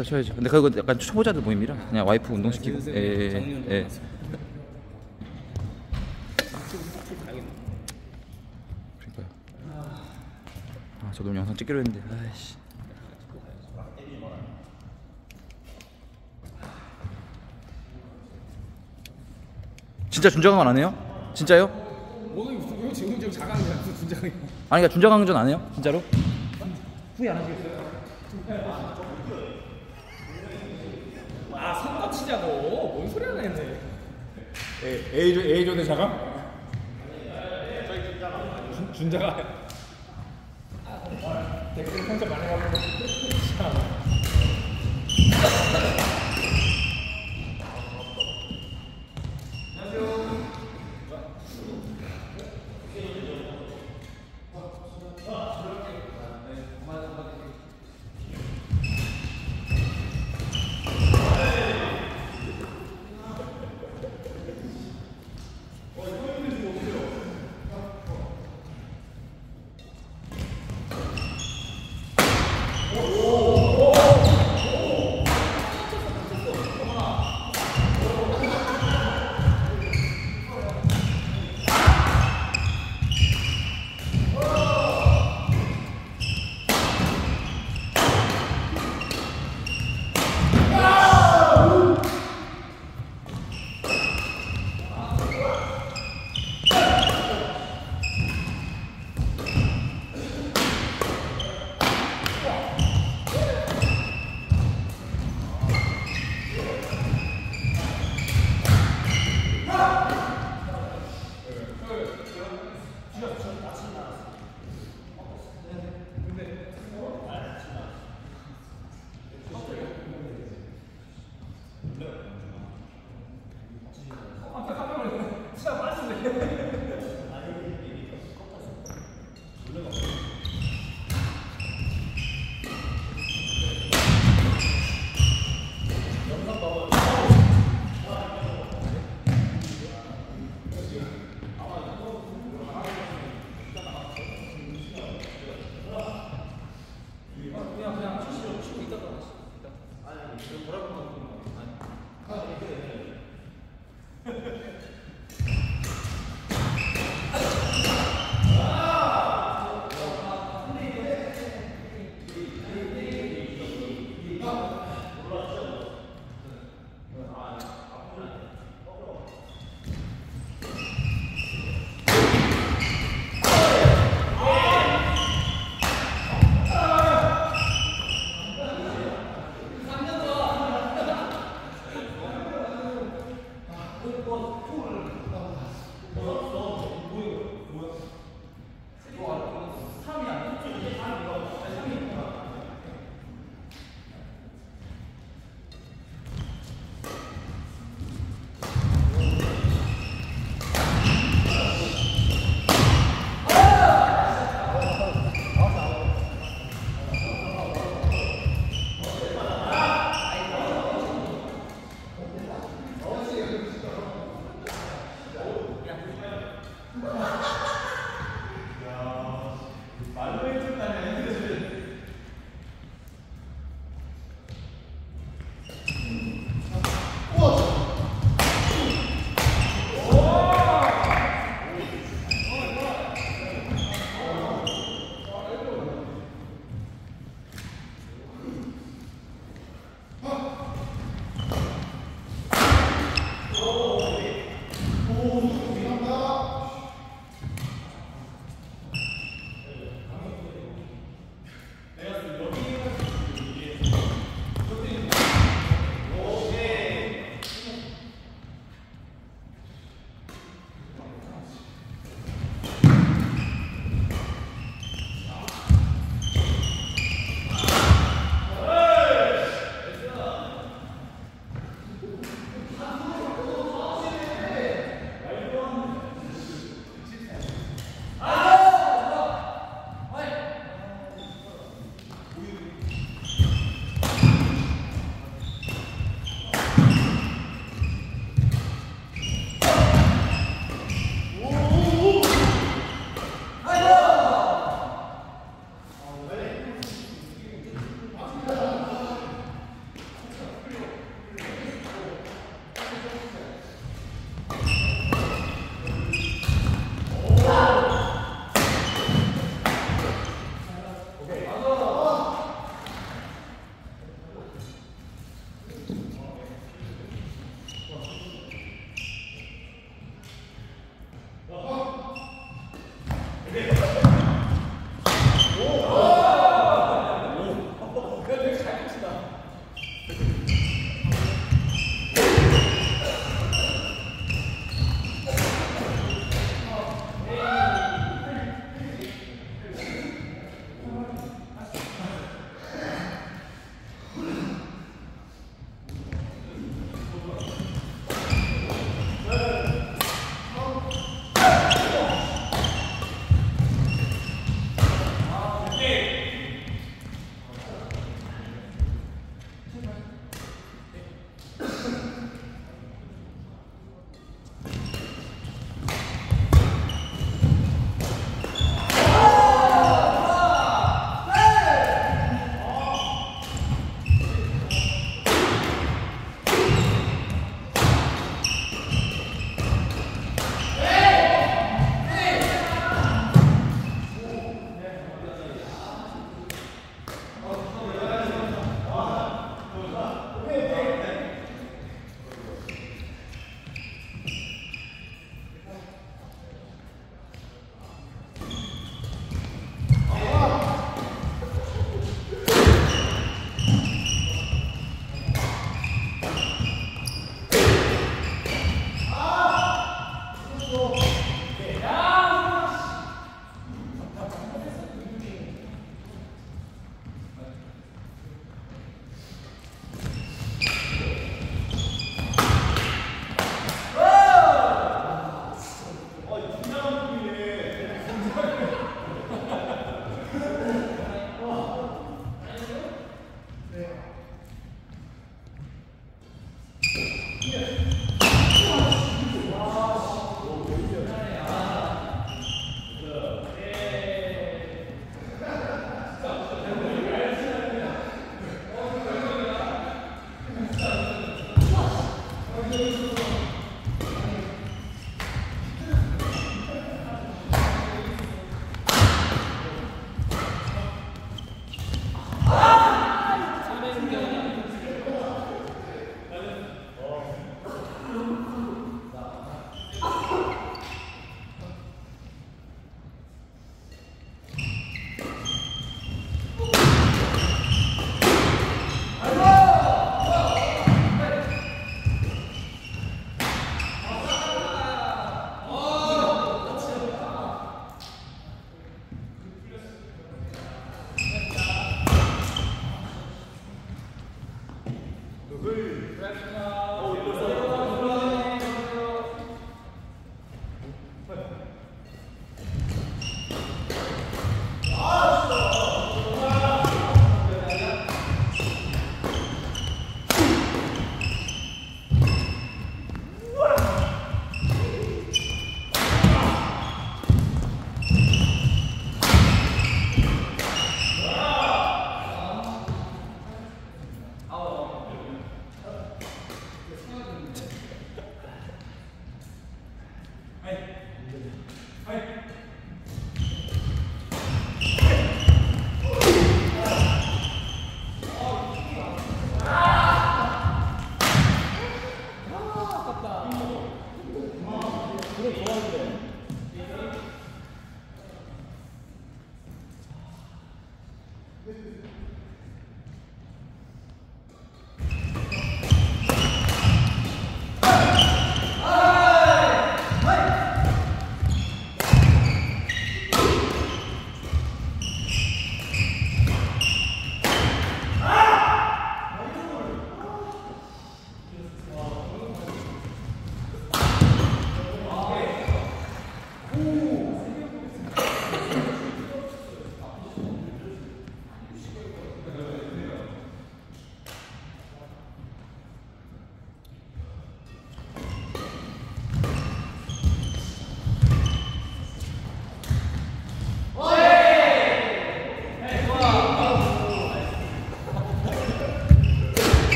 쳐야죠, 쳐야죠. 근데 그거 약간 초보자들 모임이라 그냥 와이프 운동시키고. 예. 그러니까요. 아, 저도 영상 찍기로 했는데. 아이씨. 진짜 준자강 안 해요? 진짜요? 오늘 지금 좀 자강이 아니라 준자강. 아니 그러니까 준자강전 안 해요? 진짜로? 후회 안 하시겠어요? 아, 선거 치자고. 뭔 소리 하나 했네. A조대 자강? 준자강. 댓글 평점 많이 가고.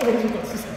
떨어진다 진짜.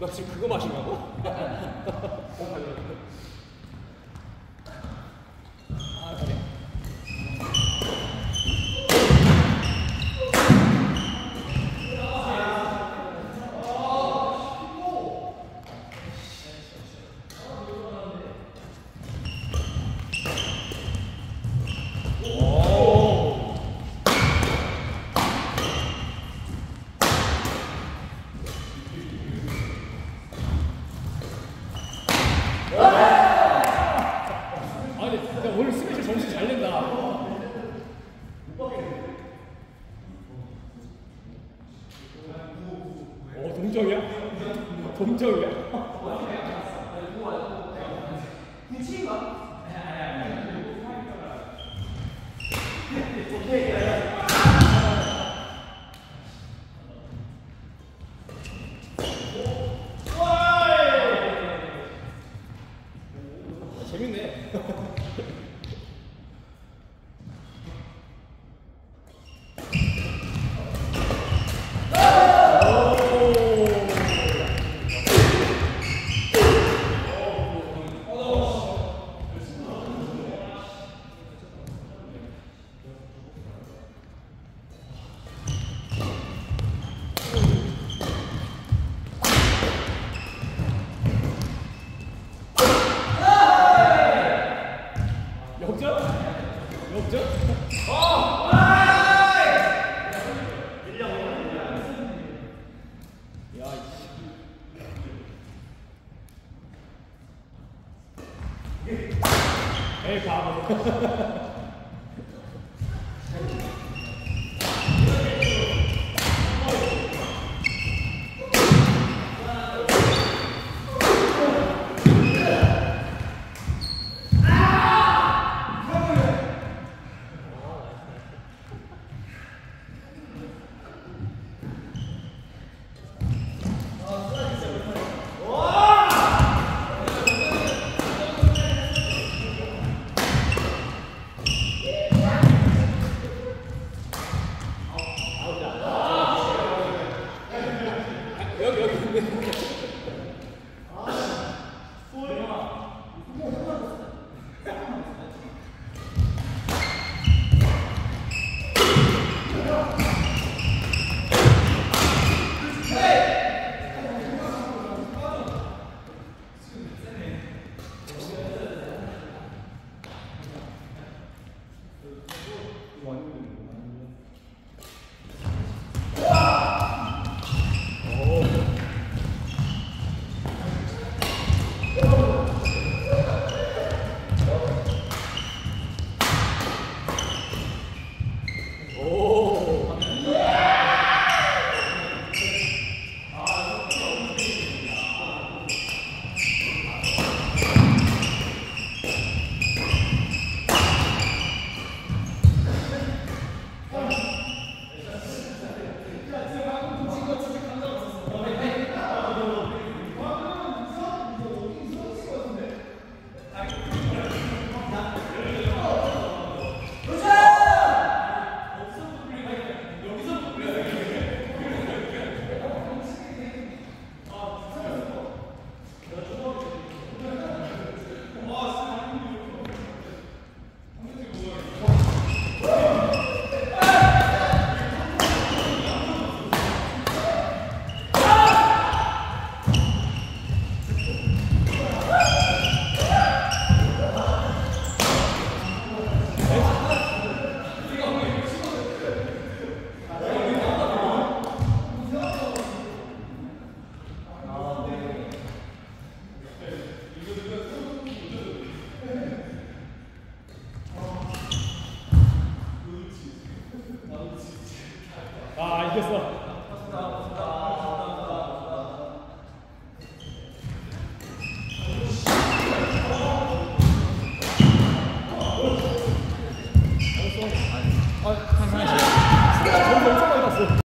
나 지금 그거 마시려고? 아, 그래. 동정이야? 동정이야? 재밌네. 에이 바보.